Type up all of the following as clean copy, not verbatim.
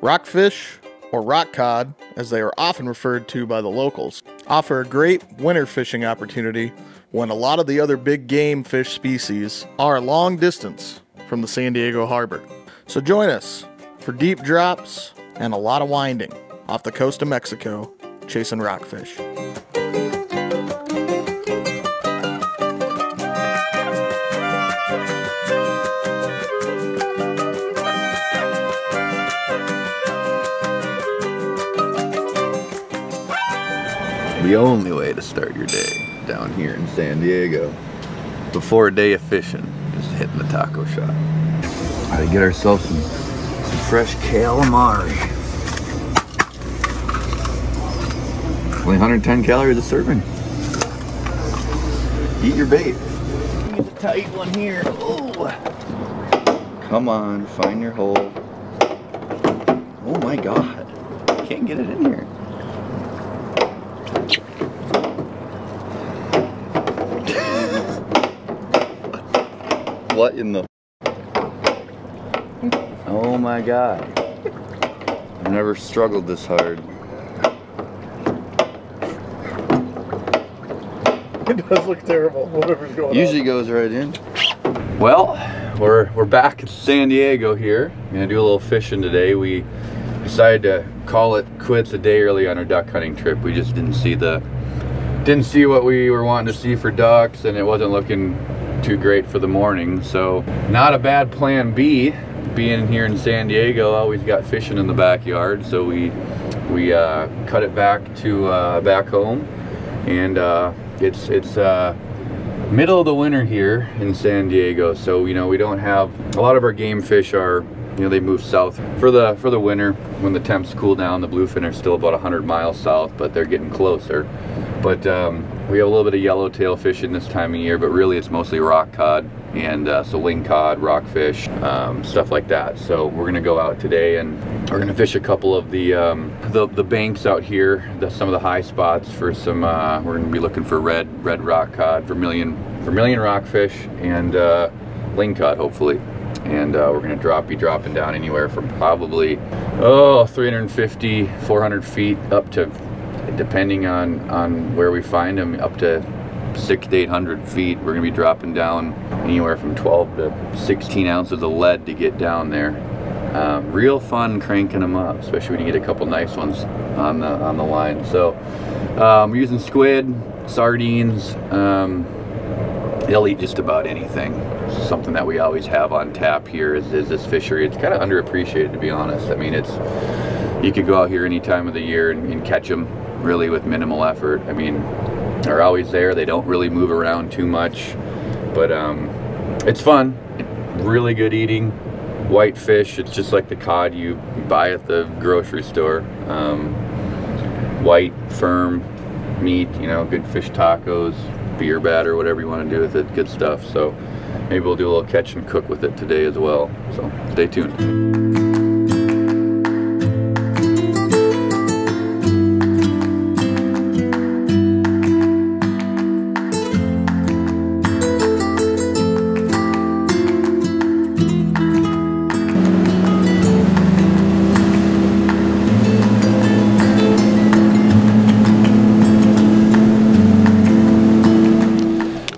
Rockfish, or rock cod, as they are often referred to by the locals, offer a great winter fishing opportunity when a lot of the other big game fish species are a long distance from the San Diego harbor. So join us for deep drops and a lot of winding off the coast of Mexico chasing rockfish. The only way to start your day down here in San Diego before a day of fishing is hitting the taco shop. Gotta get ourselves some fresh calamari. Only 110 calories a serving. Eat your bait. Get the tight one here. Oh, come on, find your hole. Oh my God, can't get it in here. What in the? Oh my God. I've never struggled this hard. It does look terrible, whatever's going on. Usually goes right in. Well, we're back in San Diego here. I'm gonna do a little fishing today. We decided to call it quits a day early on our duck hunting trip. We just didn't see what we were wanting to see for ducks, and it wasn't looking too great for the morning, so not a bad plan B. Being here in San Diego, always got fishing in the backyard, so we cut it back to back home, and it's middle of the winter here in San Diego, so you know we don't have a lot of our game fish are, you know, they move south for the winter when the temps cool down. The bluefin are still about 100 miles south, but they're getting closer. But we have a little bit of yellowtail fishing this time of year, but really it's mostly rock cod and saline cod, rockfish, stuff like that. So we're gonna go out today and we're gonna fish a couple of the banks out here, some of the high spots for some. We're gonna be looking for red rock cod, vermilion rockfish, and lingcod hopefully. And we're gonna be dropping down anywhere from probably 350, 400 feet up to, depending on where we find them, up to 600 to 800 feet. We're gonna be dropping down anywhere from 12 to 16 ounces of lead to get down there. Real fun cranking them up, especially when you get a couple nice ones on the line. So we're using squid, sardines. They'll eat just about anything. Something that we always have on tap here is this fishery. It's kind of underappreciated, to be honest. I mean, you could go out here any time of the year and catch them really with minimal effort. I mean, they're always there. They don't really move around too much, but it's fun. Really good eating. White fish, it's just like the cod you buy at the grocery store. White, firm meat, you know, good fish tacos, beer batter, whatever you want to do with it, good stuff. So maybe we'll do a little catch and cook with it today as well. So stay tuned.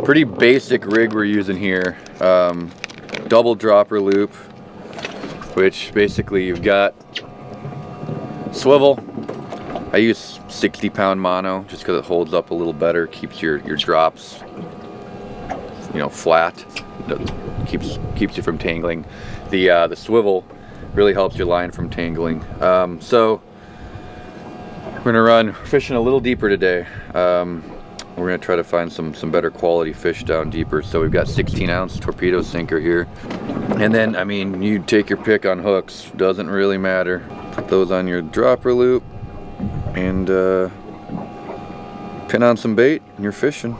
Pretty basic rig we're using here. Double dropper loop, which basically you've got swivel. I use 60-pound mono just because it holds up a little better, keeps your drops, you know, flat, keeps you from tangling. The swivel really helps your line from tangling. So we're gonna run fishing a little deeper today. We're gonna try to find some better quality fish down deeper. So we've got 16-ounce torpedo sinker here. And then, I mean, you take your pick on hooks, doesn't really matter. Put those on your dropper loop and pin on some bait and you're fishing.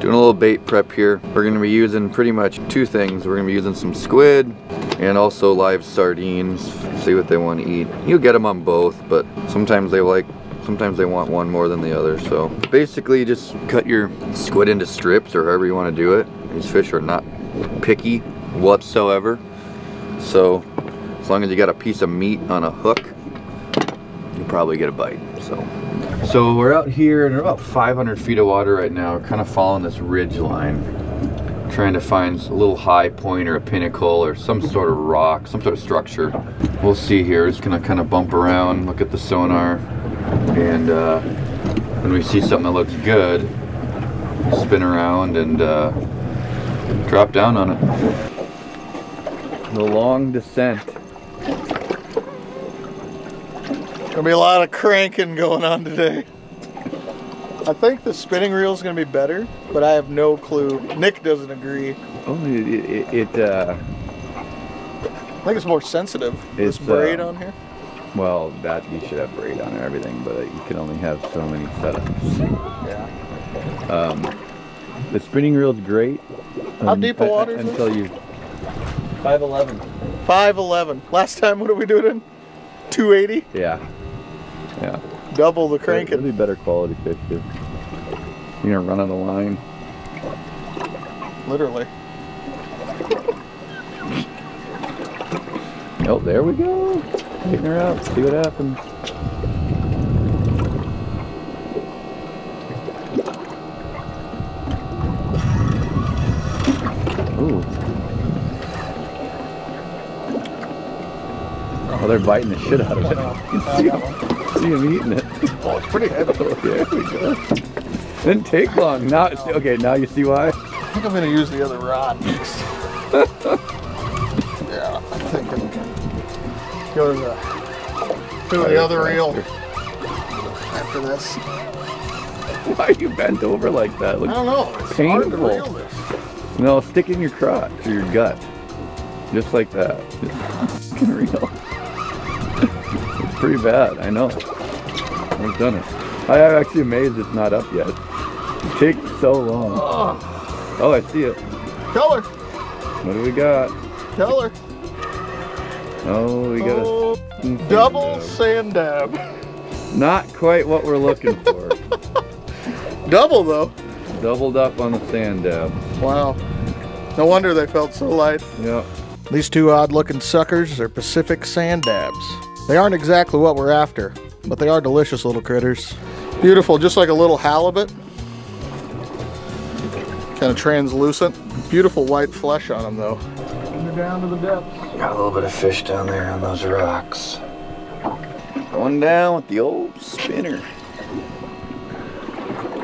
Doing a little bait prep here. We're gonna be using pretty much two things. We're gonna be using some squid and also live sardines. See what they want to eat. You'll get them on both, but sometimes they want one more than the other. So basically just cut your squid into strips or however you want to do it. These fish are not picky whatsoever. So as long as you got a piece of meat on a hook, you probably get a bite. So we're out here and we're about 500 feet of water right now. We're kind of following this ridge line, trying to find a little high point or a pinnacle or some sort of rock, some sort of structure. We'll see here. It's gonna kind of bump around, look at the sonar, and when we see something that looks good, we'll spin around and drop down on it. The long descent. Gonna be a lot of cranking going on today. I think the spinning reel is going to be better, but I have no clue. Nick doesn't agree. Oh, I think it's more sensitive. This braid on here. Well, that you should have braid on everything, but you can only have so many setups. Yeah. The spinning reel is great. How deep the water is? Until you 5'11". 5'11". Last time, what did we do it in? 280. Yeah. Yeah. Double the cranking. It'll be better quality fish too. You're gonna run out of line. Literally. Oh, there we go. Taking her out. See what happens. Ooh. Oh, they're biting the shit out of it. You can see them. See him eating it. Oh, it's pretty heavy. There we go. Didn't take long. Now, no. Okay, now you see why? I think I'm going to use the other rod next. Yeah, I think I'm going to go to the other reel after this. Why are you bent over like that? It looks, I don't know. It's painful. Hard to reel this. No, stick in your crotch or your gut. Just like that. Just fucking reel. Pretty bad, I know. I've done it. I'm actually amazed it's not up yet. It takes so long. Oh, I see it. Color. What do we got? Color. Oh, we got a double sand dab. Not quite what we're looking for. Double though. Doubled up on the sand dab. Wow. No wonder they felt so light. Yep. These two odd-looking suckers are Pacific sand dabs. They aren't exactly what we're after, but they are delicious little critters. Beautiful, just like a little halibut. Kind of translucent. Beautiful white flesh on them, though. They're down to the depths. Got a little bit of fish down there on those rocks. Going down with the old spinner.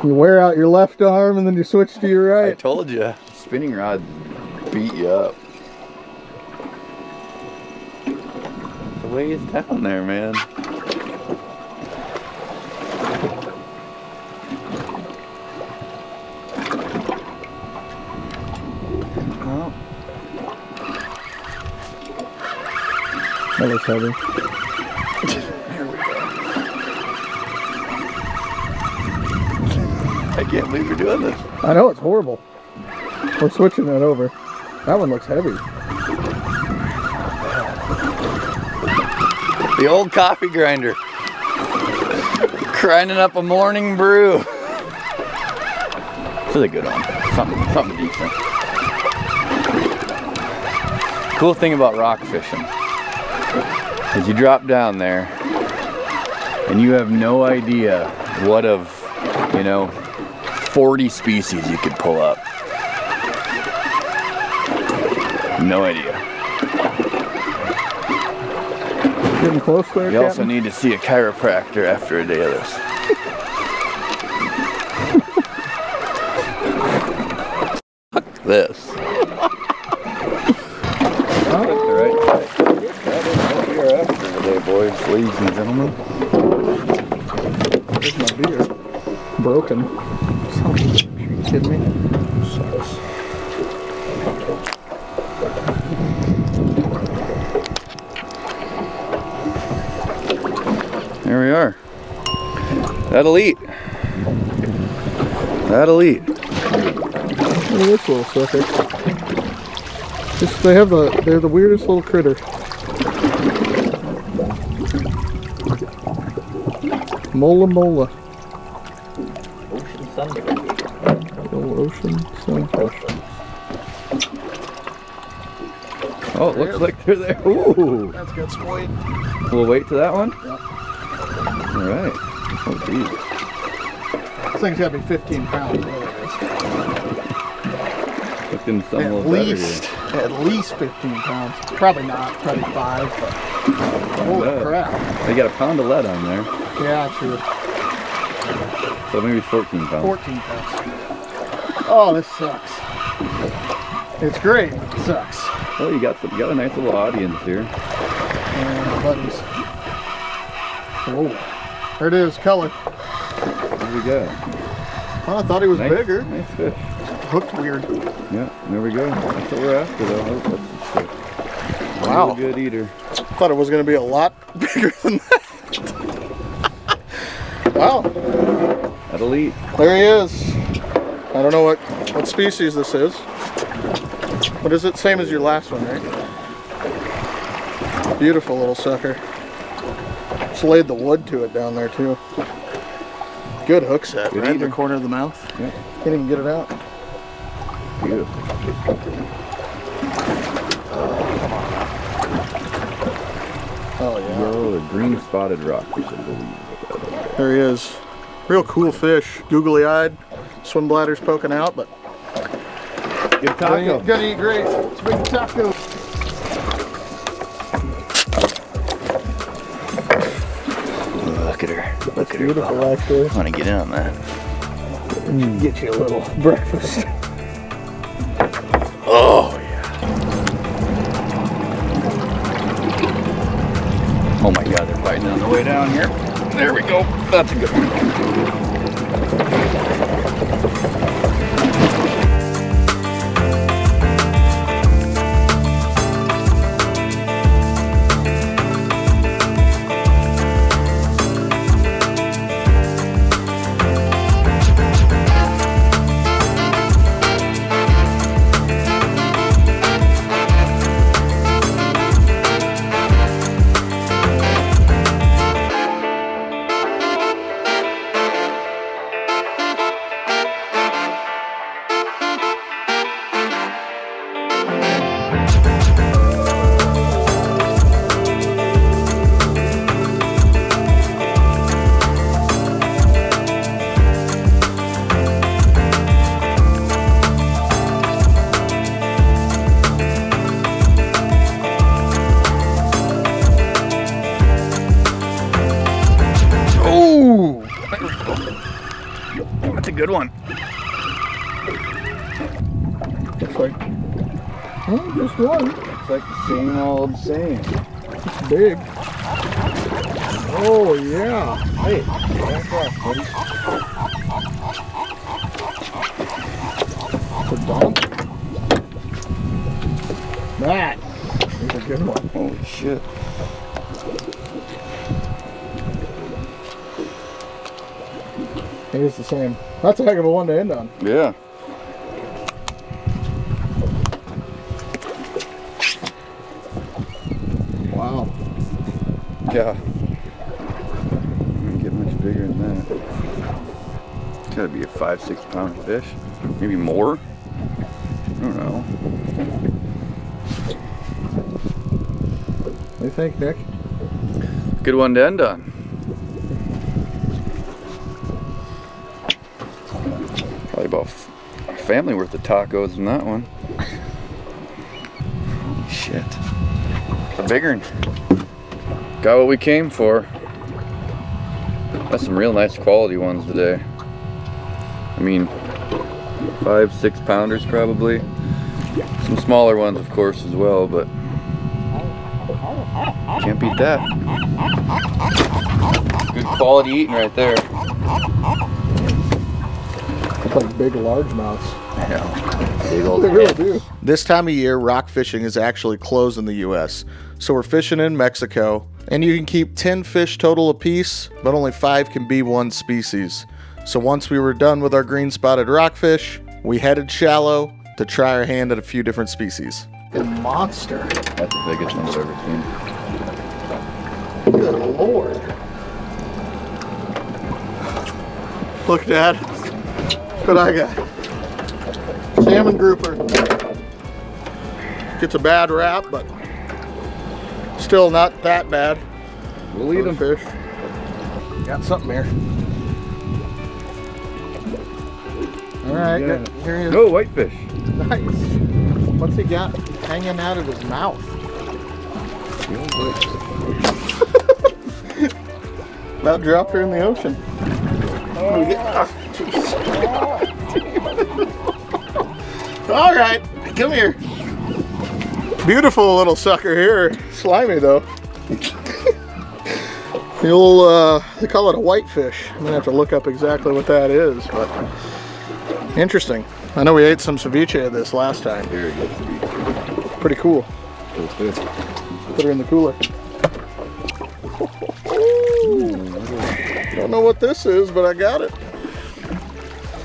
You wear out your left arm and then you switch to your right. I told you, spinning rod beat you up. Ways down there, man. Oh. That looks heavy. There we go. I can't believe you're doing this. I know, it's horrible. We're switching that over. That one looks heavy. The old coffee grinder. Grinding up a morning brew. This is a good one. Something decent. Cool thing about rock fishing is you drop down there and you have no idea what of, 40 species you could pull up. No idea. Getting close there, you also need to see a chiropractor after a day of this. Fuck this. Oh. Right. That is my beer after today, boys, ladies and gentlemen. There's my beer. Broken. Are you kidding me? Sucks. Here we are. That'll eat. That'll eat. Look at this little sucker. They're the weirdest little critter. Mola mola. Ocean sunfish. Little ocean sunfish. Oh, it looks like they're there. Ooh. That's good, Sploid. We'll wait to that one? Yep. Alright. Oh, geez. This thing's got to be 15 pounds. Looking some at little least, better here. At least 15 pounds. Probably not. Probably 5. But holy crap. They got a pound of lead on there. Yeah, true. So maybe 14 pounds. 14 pounds. Oh, this sucks. It's great, but it sucks. Oh, you got a nice little audience here. And buddies. Oh, there it is, color. There we go. Well, I thought he was bigger. Nice fish. Hooked weird. Yeah, there we go. That's what we're after, though. That's wow. Really good eater. Thought it was going to be a lot bigger than that. Wow. That'll eat. There he is. I don't know what species this is. What is it? Same as your last one, right? Beautiful little sucker. Just laid the wood to it down there too. Good hook set, right in the corner of the mouth. Yeah. Can't even get it out. Beautiful. Oh yeah. Oh, the green spotted rock. There he is. Real cool fish. Googly eyed. Swim bladder's poking out, but good taco. Good to eat great. It's a big taco. Look at her. Look at her. Beautiful life there. I want to get in on that. Get you a little breakfast. Oh yeah. Oh my God, they're biting on the way down here. There we go. That's a good one. Good one. Looks like, well, just one. Looks like the same old same. It's big. Oh yeah. Hey, back off, buddy. It's a dump. That is a good one. Holy shit. It is the same. That's a heck of a one to end on. Yeah. Wow. Yeah. Didn't get much bigger than that. It's gotta be a 5-6 pound fish. Maybe more. I don't know. What do you think, Nick? Good one to end on. About family worth of tacos in that one. Shit. A bigger one. Got what we came for. Got some real nice quality ones today. I mean, 5-6 pounders probably. Some smaller ones, of course, as well, but can't beat that. Good quality eating right there. Like big largemouths. Yeah, big old they really do. This time of year, rock fishing is actually closed in the U.S., so we're fishing in Mexico, and you can keep 10 fish total apiece, but only 5 can be one species. So once we were done with our green-spotted rockfish, we headed shallow to try our hand at a few different species. The monster. That's the biggest one I've ever seen. Good Lord. Look, Dad. What I got. Salmon grouper. gets a bad rap, but still not that bad. We'll eat them. Fish. Got something here. All right, here he is. Oh, whitefish. Nice. What's he got hanging out of his mouth? About dropped her in the ocean. Oh, yeah. All right, come here. Beautiful little sucker here. Slimy though. The old, they call it a whitefish. I'm gonna have to look up exactly what that is, but interesting. I know we ate some ceviche of this last time. Very good ceviche. Pretty cool. It was good. Put her in the cooler. I don't know what this is, but I got it.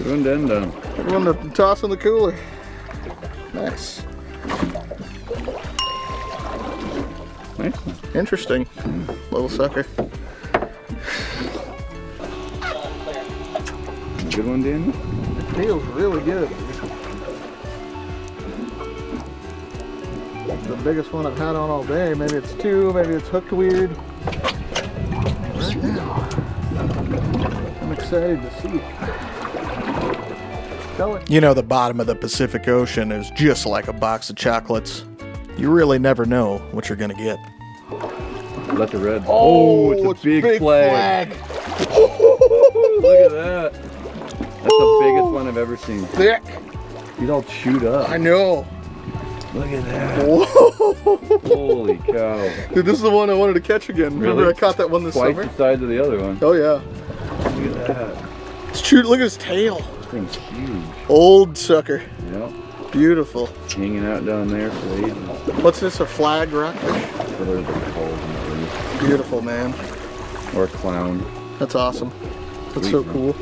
Doing done done. Everyone to toss in the cooler. Nice. Nice. Interesting. Little sucker. Good one, Daniel? It feels really good. It's the biggest one I've had on all day. Maybe it's two, maybe it's hooked weird. I'm excited to see it. You know, the bottom of the Pacific Ocean is just like a box of chocolates. You really never know what you're gonna get. Let the red. Oh, it's a big flag. Look at that. That's the biggest one I've ever seen. Thick. These all chewed up. I know. Look at that. Whoa. Holy cow. Dude, this is the one I wanted to catch again. Remember I caught that one this summer? Twice the size of the other one. Oh yeah. Look at that. It's chewed, look at his tail. This thing's huge. Old sucker. Yep. Beautiful. Hanging out down there for ages. What's this, a flag rockfish? Beautiful, man. Or a clown. That's awesome. That's so cool.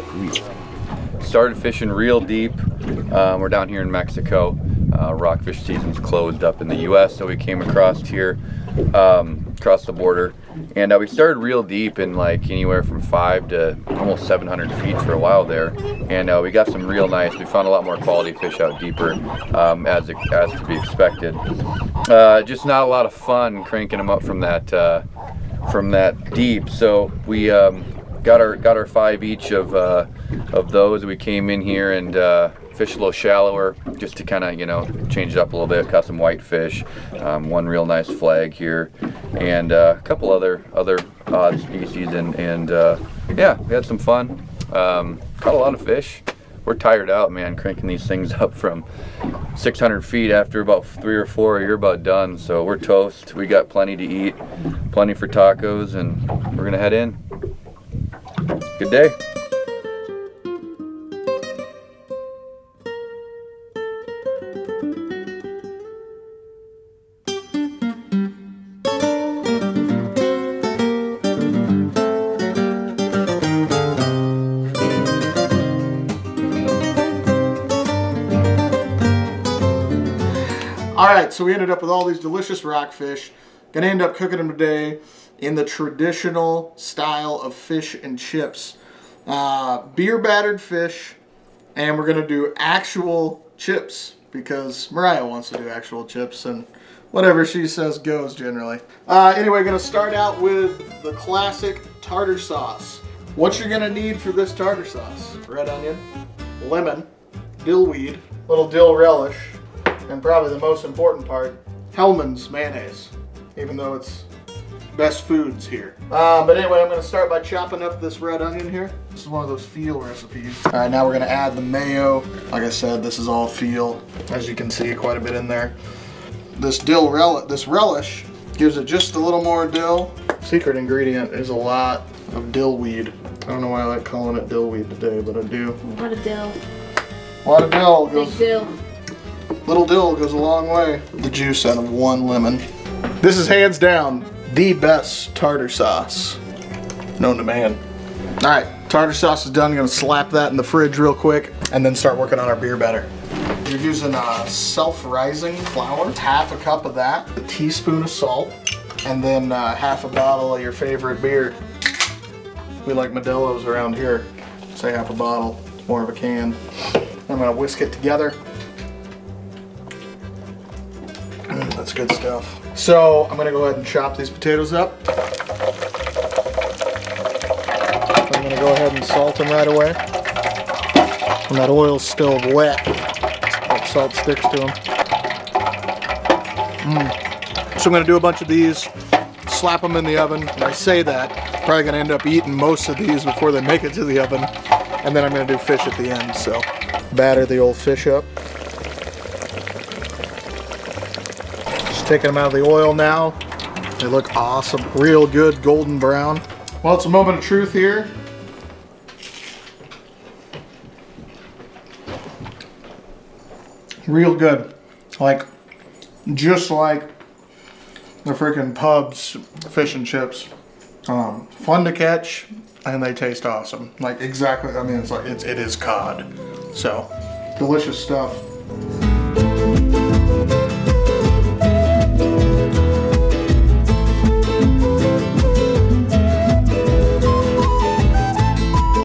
Started fishing real deep. We're down here in Mexico. Rockfish season's closed up in the U.S., so we came across here, across the border, and we started real deep in like anywhere from 5 to almost 700 feet for a while there, and we got some real nice. We found a lot more quality fish out deeper, as to be expected. Just not a lot of fun cranking them up from that deep. So we got our 5 each of those. We came in here and. Fish a little shallower just to kind of, you know, change it up a little bit. Caught some whitefish, one real nice flag here, and a couple other odd species, and yeah, we had some fun. Caught a lot of fish. We're tired out, man, cranking these things up from 600 feet after about 3 or 4, you're about done, so we're toast. We got plenty to eat, plenty for tacos, and we're gonna head in. Good day. Alright, so we ended up with all these delicious rockfish. Gonna end up cooking them today in the traditional style of fish and chips. Beer battered fish, and we're gonna do actual chips because Mariah wants to do actual chips and whatever she says goes generally. Anyway, gonna start out with the classic tartar sauce. What you're gonna need for this tartar sauce: red onion, lemon, dillweed, little dill relish, and probably the most important part, Hellmann's mayonnaise, even though it's Best Foods here. But anyway, I'm gonna start by chopping up this red onion here. This is one of those feel recipes. All right, now we're gonna add the mayo. Like I said, this is all feel, as you can see, quite a bit in there. This relish gives it just a little more dill. Secret ingredient is a lot of dillweed. I don't know why I like calling it dillweed today, but I do. A lot of dill. A lot of dill goes. Big dill. Little dill goes a long way. The juice out of one lemon. This is hands down the best tartar sauce known to man. All right, tartar sauce is done. I'm gonna slap that in the fridge real quick and then start working on our beer batter. You're using self-rising flour. It's 1/2 cup of that, a teaspoon of salt, and then 1/2 bottle of your favorite beer. We like Modelos around here. Say 1/2 bottle, more of a can. I'm gonna whisk it together. good stuff. So I'm gonna go ahead and chop these potatoes up. I'm gonna go ahead and salt them right away. And that oil's still wet. That salt sticks to them. So I'm gonna do a bunch of these, slap them in the oven. And I say that, probably gonna end up eating most of these before they make it to the oven. And then I'm gonna do fish at the end, so. Batter the old fish up. Just taking them out of the oil now. They look awesome, real good golden brown. Well, it's a moment of truth here. Real good, like, just like the freaking Pub's fish and chips. Fun to catch, and they taste awesome. Like exactly, I mean, it is cod. So, delicious stuff.